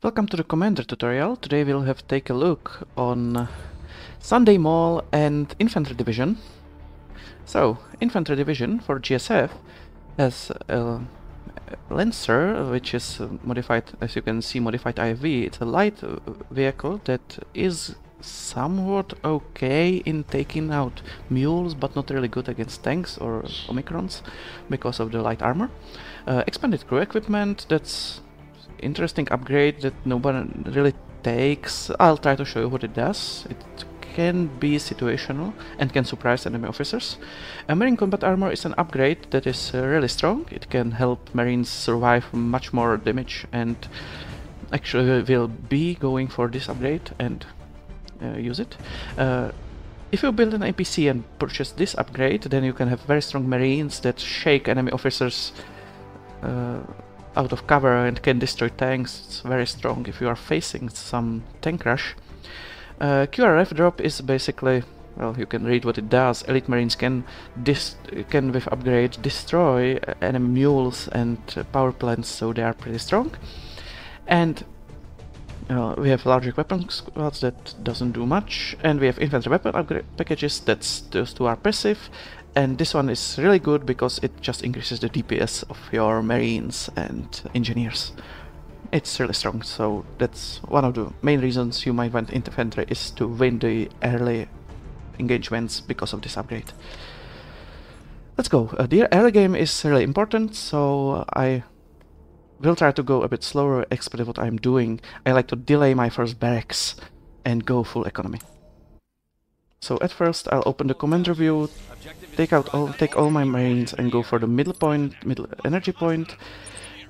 Welcome to the Commander tutorial. Today we'll have take a look on Sunday Mall and Infantry Division. So, Infantry Division for GSF has a Lancer, which is modified, as you can see, modified IFV. It's a light vehicle that is somewhat okay in taking out mules, but not really good against tanks or Omicrons because of the light armor. Expanded crew equipment, that's interesting upgrade that nobody really takes. I'll try to show you what it does. It can be situational and can surprise enemy officers. Marine combat armor is an upgrade that is really strong. It can help Marines survive much more damage, and actually will be going for this upgrade and use it. If you build an APC and purchase this upgrade, then you can have very strong Marines that shake enemy officers out of cover and can destroy tanks. It's very strong if you are facing some tank rush. QRF drop is basically, well, you can read what it does. Elite Marines can with upgrade destroy enemy mules and power plants, so they are pretty strong. And we have larger weapon squads that doesn't do much, and we have infantry weapon upgrade packages. That's those two are passive, and this one is really good because it just increases the DPS of your Marines and engineers. It's really strong, so that's one of the main reasons you might want infantry, is to win the early engagements because of this upgrade. Let's go. The early game is really important, so I will try to go a bit slower, explain what I'm doing. I like to delay my first barracks and go full economy. So at first I'll open the commander view, take all my Marines and go for the middle energy point.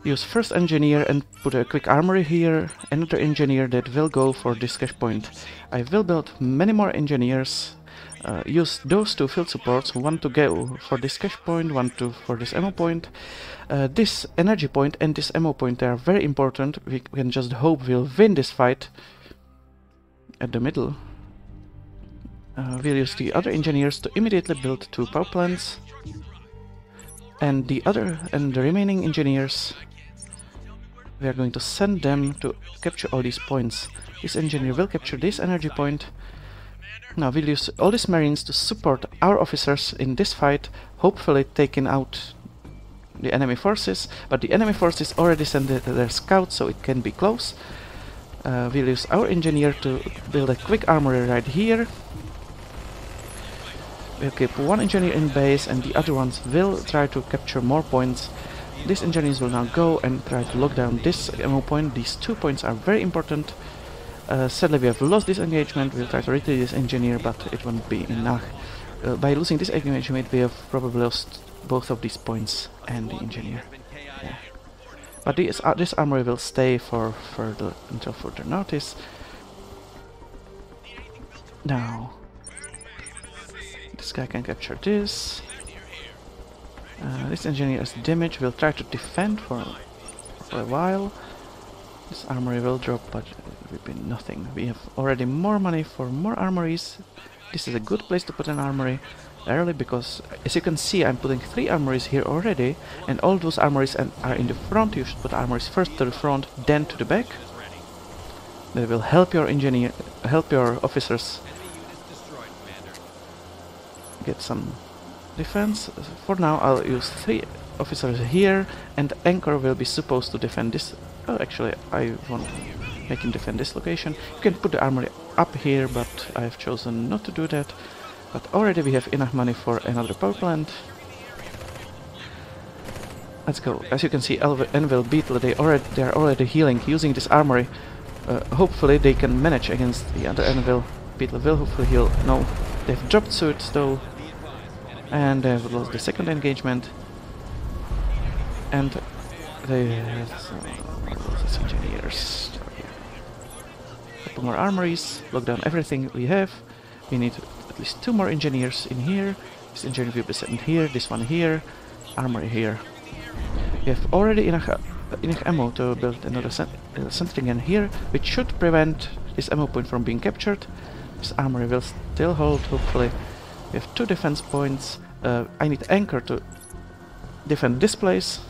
Use first engineer and put a quick armory here, another engineer that will go for this cache point. I will build many more engineers, use those two field supports, one to go for this cache point, one to for this ammo point. This energy point and this ammo point, they are very important. We can just hope we'll win this fight at the middle. We'll use the other engineers to immediately build two power plants. And the remaining engineers, we are going to send them to capture all these points. This engineer will capture this energy point. Now we'll use all these Marines to support our officers in this fight, hopefully taking out the enemy forces. But the enemy forces already sent their scouts, so it can be close. We'll use our engineer to build a quick armory right here. We'll keep one engineer in base, and the other ones will try to capture more points. These engineers will now go and try to lock down this ammo point. These 2 points are very important. Sadly, we have lost this engagement. We'll try to retreat this engineer, but it won't be enough. By losing this engagement, we have probably lost both of these points and the engineer. Yeah. But this armory will stay for until further notice. Now, this guy can capture this. This engineer has damage, will try to defend for a while. This armory will drop, but it will be nothing. We have already more money for more armories. This is a good place to put an armory early, because as you can see, I'm putting 3 armories here already, and all those armories are in the front. You should put armories first to the front, then to the back. That will help your engineer, help your officers get some defense. For now I'll use 3 officers here, and Anchor will be supposed to defend this. Oh, actually I want to make him defend this location. You can put the armory up here, but I have chosen not to do that. But already we have enough money for another power plant. Let's go. As you can see, Anvil, Beetle, they are already healing using this armory. Hopefully they can manage against the other Anvil. Beetle will hopefully heal. No, they've dropped suits though, and they've lost the second engagement, and they have lost engineers. A couple more armories, lock down everything we have. We need at least 2 more engineers in here. This engineer will be sent here, this one here, armory here. We have already enough ammo to build another sentry gun here, which should prevent this ammo point from being captured. This armory will still hold, hopefully. We have 2 defense points. I need Anchor to defend this place.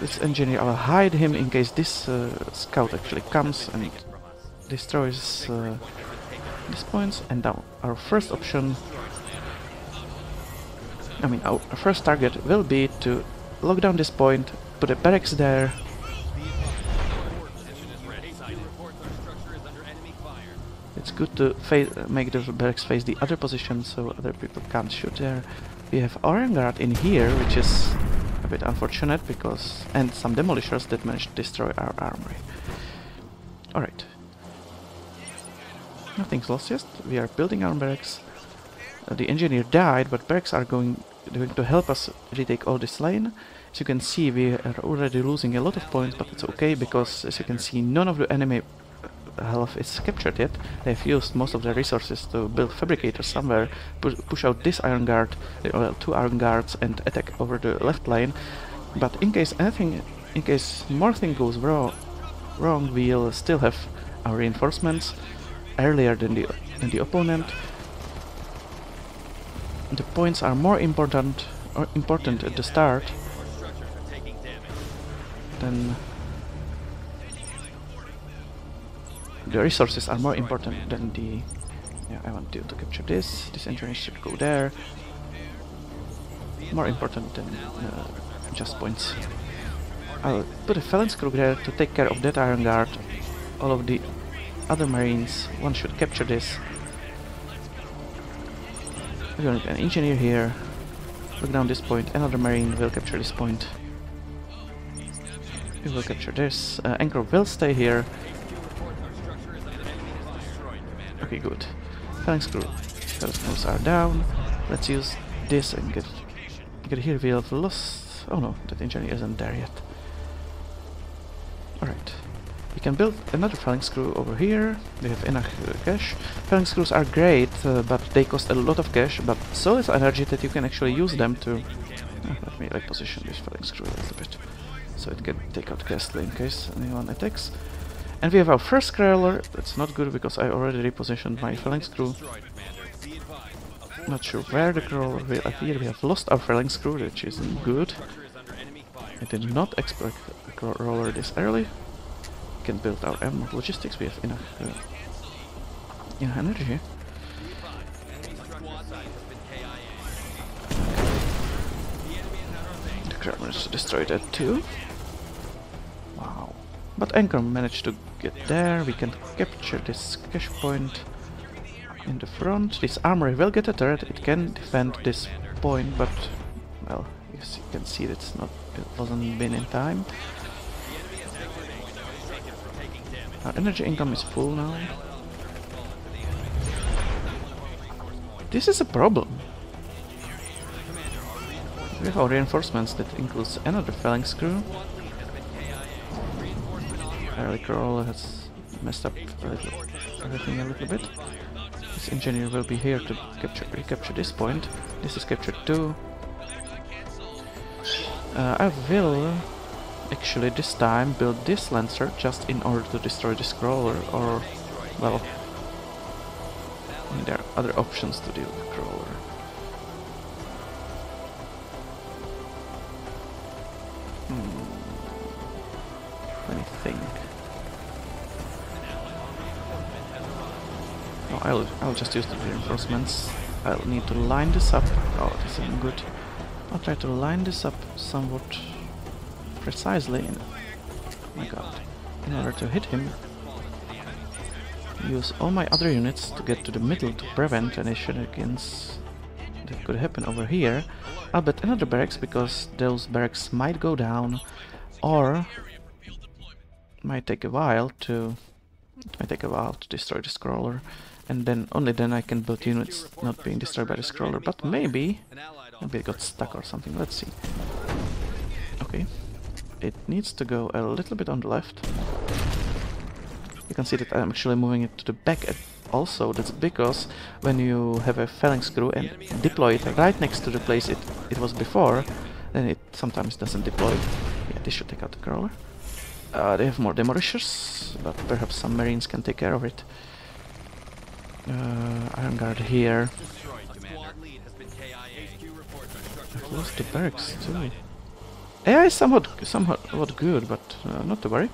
This engineer, I'll hide him in case this scout actually comes and destroys these points. And now our first option, I mean our first target will be to lock down this point, put a barracks there. It's good to make the barracks face the other position so other people can't shoot there. We have Iron Guard in here, which is a bit unfortunate because... and some demolishers that managed to destroy our armory. Alright. Nothing's lost yet. We are building our barracks. The engineer died, but barracks are going to help us retake all this lane. As you can see, we are already losing a lot of points, but it's okay because, as you can see, none of the enemy health is captured yet. They've used most of their resources to build fabricators somewhere, push out this Iron Guard, well, two Iron Guards, and attack over the left lane. But in case anything, in case more thing goes wrong, we'll still have our reinforcements earlier than the opponent. The points are more important at the start than... the resources are more important than the... Yeah, I want you to capture this. This engineer should go there. More important than just points. I'll put a Felling screw there to take care of that Iron Guard. All of the other marines, one should capture this. We don't need an engineer here. Look down this point, another marine will capture this point. We will capture this. Anchor will stay here. Okay, good. Felling screw. Felling screws are down. Let's use this and get here. We have lost... oh no, that engineer isn't there yet. Alright. We can build another Felling screw over here. We have enough cash. Felling screws are great, but they cost a lot of cash, but so is energy that you can actually use them to... let me reposition this Felling screw a little bit, so it can take out Castle in case anyone attacks. And we have our first crawler. That's not good because I already repositioned my Felling screw. Not sure where the crawler will appear. We have lost our Felling screw, which isn't good. I did not expect a crawler this early. We can build our Armored Logistics. We have enough energy. The crawler is destroyed that too. Wow. But Anchor managed to get there. We can capture this cache point in the front. This armory will get a turret. It can defend this point, but well, as you can see, that's not, it wasn't been in time. Our energy income is full now. This is a problem. We have our reinforcements. That includes another Phalanx crew. Early crawler has messed up everything a little bit. This engineer will be here to recapture this point. This is captured too. I will actually this time build this Lancer just in order to destroy this crawler, or well, there are other options to deal with crawler. Let me think. No, I'll just use the reinforcements. I'll need to line this up. Oh, this isn't good. I'll try to line this up somewhat precisely. Oh my god. In order to hit him, use all my other units to get to the middle to prevent any shenanigans that could happen over here. I'll bet another barracks because those barracks might go down, or might take a while to destroy the crawler, and then only then I can build units not being destroyed by the crawler. But maybe it got stuck or something. Let's see. Okay, it needs to go a little bit on the left. You can see that I'm actually moving it to the back. Also, that's because when you have a Felling screw and deploy it right next to the place it was before, then it sometimes doesn't deploy. Yeah, this should take out the crawler. They have more demolishers, but perhaps some marines can take care of it. Iron Guard here. I've lost the barracks too. AI is somewhat good, but not to worry.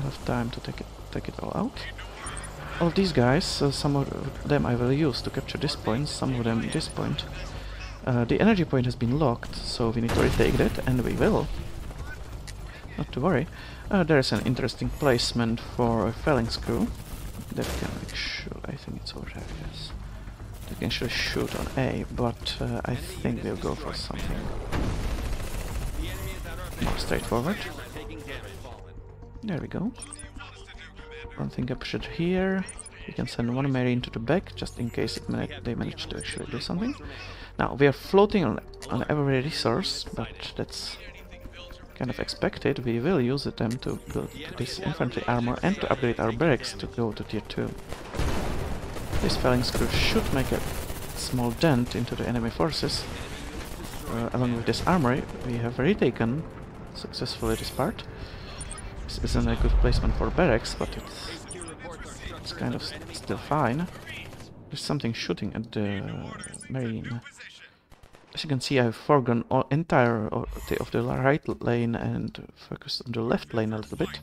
Enough time to take it all out. All these guys, some of them I will use to capture this point, some of them this point. The energy point has been locked, so we need to retake that, and we will. Not to worry. There is an interesting placement for a Felling screw. That can actually, I think it's over there, yes. That can actually shoot on A, but I think they'll go for something more straightforward. There we go. One thing captured here. We can send one marine to the back, just in case it they manage to actually do something. Now, we are floating on every resource, but that's kind of expected. We will use them to build this infantry armor and to upgrade our barracks to go to tier 2. This phalanx crew should make a small dent into the enemy forces. Along with this armory, we have retaken successfully this part. This isn't a good placement for barracks, but it's kind of still fine. There's something shooting at the marine. As you can see, I've foregone all entire of the right lane and focused on the left lane a little bit.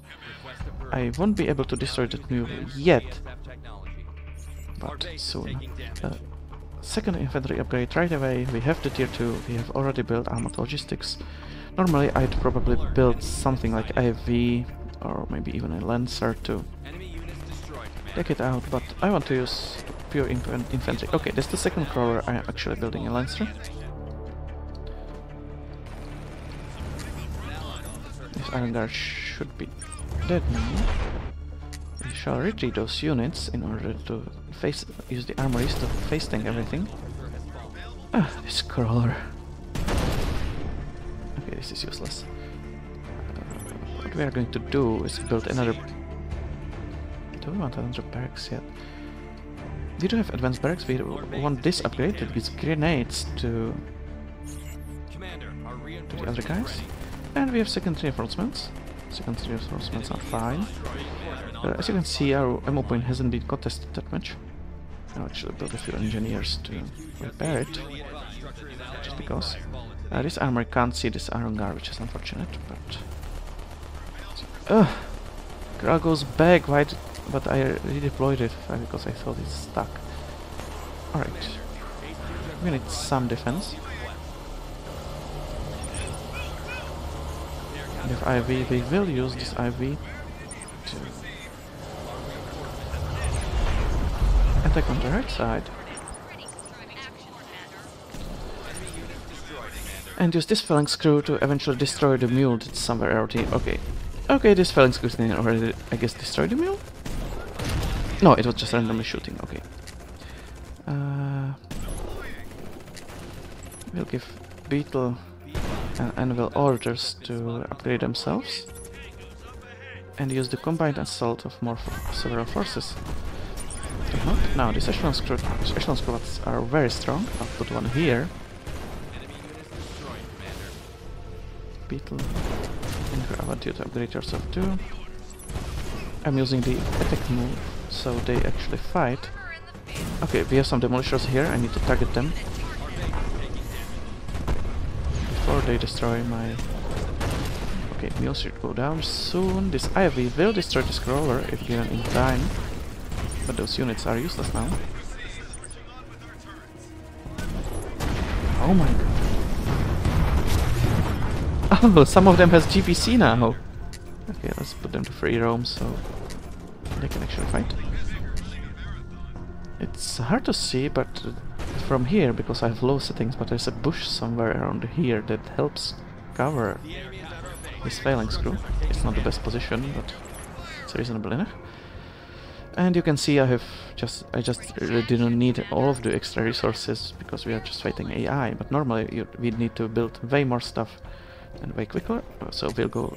I won't be able to destroy that move yet, but soon. Second infantry upgrade right away. We have the tier 2, we have already built Armored Logistics. Normally I'd probably build something like IFV or maybe even a Lancer to take it out, but I want to use pure infantry. Okay, that's the second crawler. I'm actually building a Lancer. This Iron Guard should be dead now. We shall retreat those units in order to use the armories to face tank everything. Ah, this crawler. Okay, this is useless. What we are going to do is build another... Do we want another barracks yet? We do have advanced barracks, we want this upgrade that gives grenades to the other guys. And we have secondary reinforcements. Secondary reinforcements are fine. As you can see, our ammo point hasn't been contested that much. I'll actually build a few engineers to repair it, just because. This armory can't see this Iron Guard, which is unfortunate, but... Grau goes back, right? But I redeployed it because I thought it's stuck. Alright. We need some defense. We have IV, we will use this IV to attack on the right side. And use this phalanx crew to eventually destroy the mule that's somewhere in our team. Okay. Okay, this phalanx crew can already, I guess, destroy the mule? No, it was just randomly shooting, okay. We'll give Beetle and Anvil orders to upgrade themselves. And use the combined assault of more several forces. Now, these echelon squads are very strong. I'll put one here. Beetle, I want you to upgrade yourself too. I'm using the attack move, so they actually fight. Okay, we have some demolishers here, I need to target them before they destroy my... Okay, mules should go down soon. This IFV will destroy this crawler if given in time, but those units are useless now. Oh my god. Oh, some of them has GPC now. Okay, let's put them to free roam so they can actually fight. It's hard to see, but from here, because I have low settings, but there's a bush somewhere around here that helps cover this phalanx crew. It's not the best position, but it's reasonable enough. And you can see I just really didn't need all of the extra resources because we are just fighting AI. But normally we'd need to build way more stuff and way quicker, so we'll go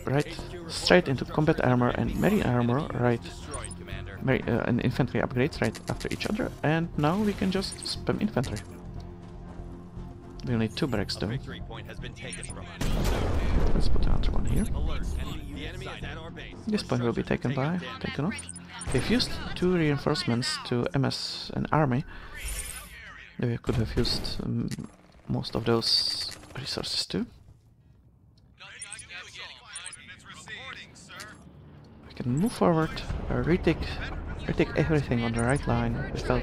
straight into combat armor and marine armor, and infantry upgrades right after each other, and now we can just spam infantry. We'll need two barracks though. Let's put another one here. This point will be taken off. We've used two reinforcements to MS an army. We could have used most of those resources too. I can move forward, retake everything on the right line without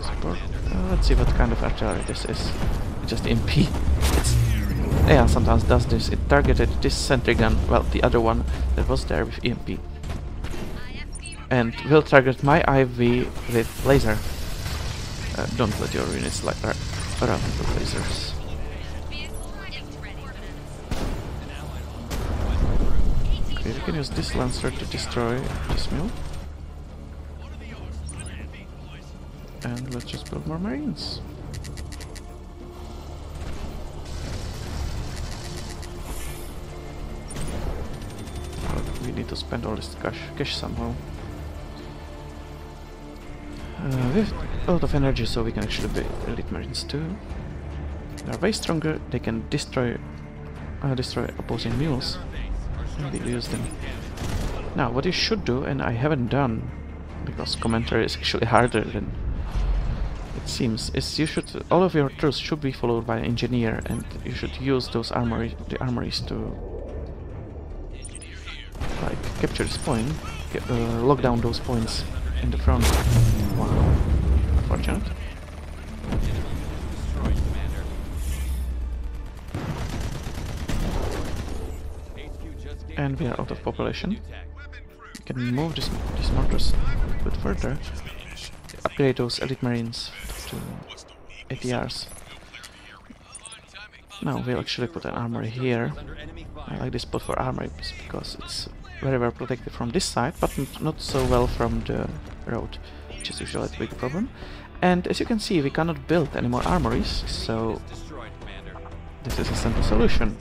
support. Let's see what kind of artillery this is. Just MP. Yeah, sometimes does this. It targeted this sentry gun, well, the other one that was there with EMP, and will target my IFV with laser. Don't let your units slide around the lasers. Okay, we can use this Lancer to destroy this mule. And let's just build more Marines. But we need to spend all this cash somehow. We have a lot of energy, so we can actually be elite Marines too. They're way stronger, they can destroy opposing mules. And we use them. Now, what you should do, and I haven't done, because commentary is actually harder than it seems, is you should, all of your troops should be followed by an engineer, and you should use those armories to like capture this point, lock down those points in the front. Wow, unfortunate. And we are out of population. We can move these mortars a bit further. Upgrade those elite Marines to ATRs. Now we'll actually put an armory here. I like this spot for armories because it's very well protected from this side, but not so well from the road, which is usually a big problem. And as you can see, we cannot build any more armories, so this is a simple solution.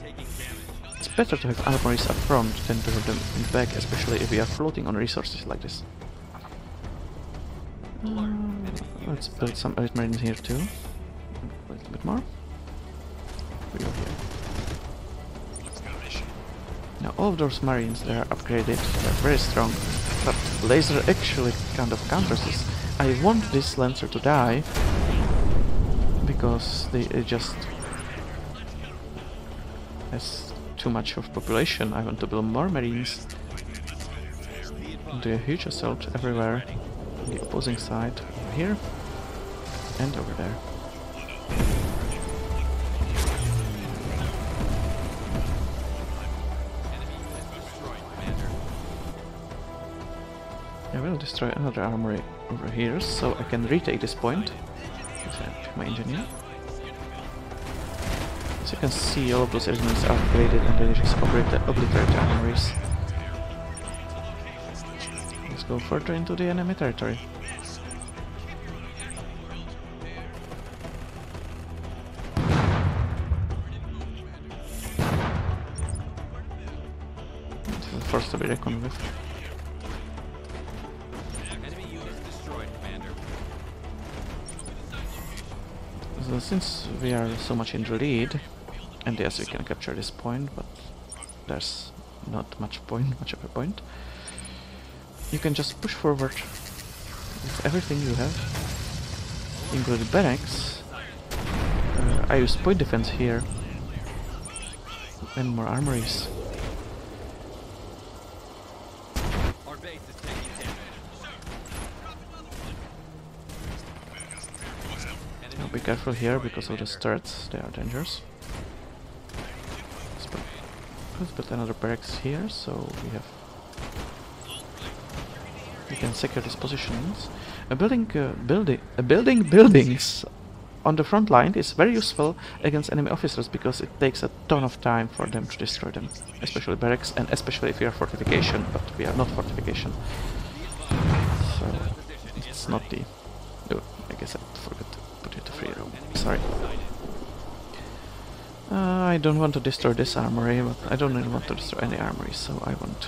It's better to have armories up front than to have them in the back, especially if we are floating on resources like this. Let's build some elite Marines here too. A little bit more. We go here. Now all of those Marines, they are upgraded, they are very strong, but laser actually kind of counters this. I want this Lancer to die, because it just has too much of population. I want to build more Marines, do a huge assault everywhere, on the opposing side, over here, and over there. I will destroy another armory over here, so I can retake this point with my engineer. As you can see, all of those elements are upgraded and they just obliterate the armories. Let's go further into the enemy territory. This is the first to be reckoned with. So since we are so much in the lead, and yes, we can capture this point, but there's not much of a point, you can just push forward with everything you have, including barracks. I use point defense here, and more armories. Be careful here because of the turrets, they are dangerous. Let's build another barracks here, so we can secure these positions. Building buildings on the front line is very useful against enemy officers because it takes a ton of time for them to destroy them, especially barracks, and especially if we are fortification, but we are not fortification, so it's not the. Oh, I guess I forgot. Sorry. I don't want to destroy this armory, but I don't really want to destroy any armory, so I won't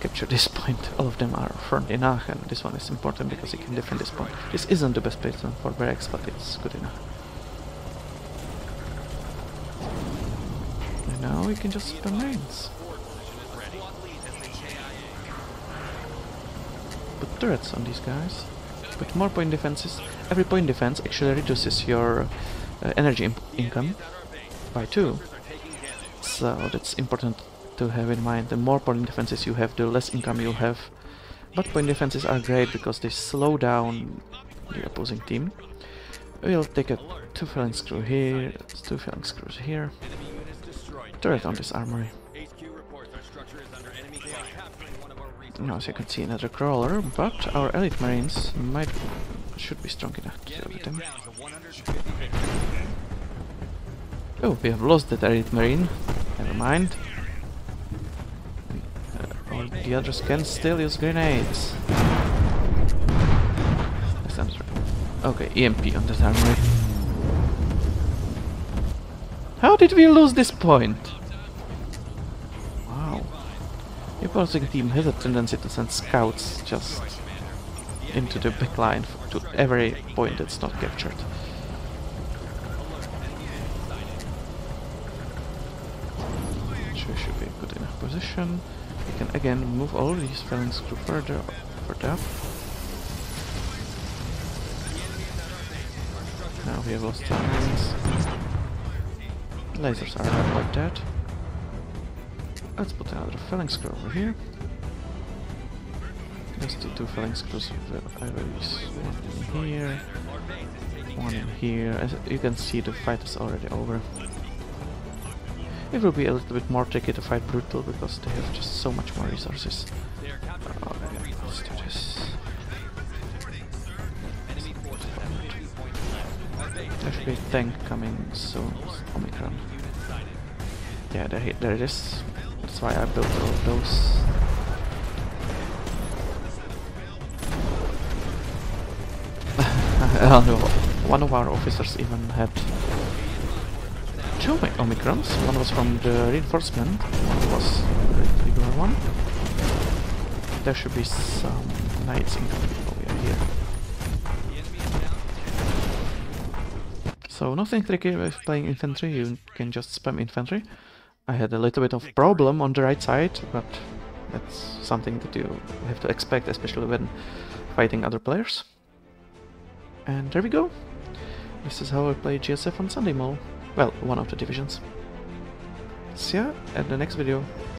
capture this point. All of them are front enough, and this one is important because you can defend this point. This isn't the best placement for barracks, but it's good enough. And now we can just spam Marines. Put turrets on these guys. With more point defenses, every point defense actually reduces your energy income by 2. So that's important to have in mind. The more point defenses you have, the less income you'll have. But point defenses are great because they slow down the opposing team. We'll take a 2 phalanx crew here, 2 phalanx screws here. Turret on this armory. Now, as you can see, another crawler, but our elite marines should be strong enough to deal with them. Oh, we have lost that elite marine. Never mind. All the others can still use grenades. Okay, EMP on that armory. How did we lose this point? Wow. The opposing team has a tendency to send scouts just into the backline to every point that's not captured. Sure, should be a good enough position. We can again move all these phalanx crew further up. Now we have lost phalanx. Lasers are not like that. Let's put another phalanx crew over here. Just the 2 phalanx crews. One in here, one in here. As you can see, the fight is already over. It will be a little bit more tricky to fight brutal because they have just so much more resources. Alright, let's do this. There should be a tank coming soon. Omicron. Yeah, there it is. That's why I built all of those. One of our officers even had 2 Omicrons. One was from the reinforcement, one was the regular one. There should be some knights incoming. Oh, we are here. So nothing tricky with playing infantry, you can just spam infantry. I had a little bit of problem on the right side, but that's something that you have to expect, especially when fighting other players. And there we go. This is how I play GSF on Sunday Mall. Well, one of the divisions. See ya at the next video.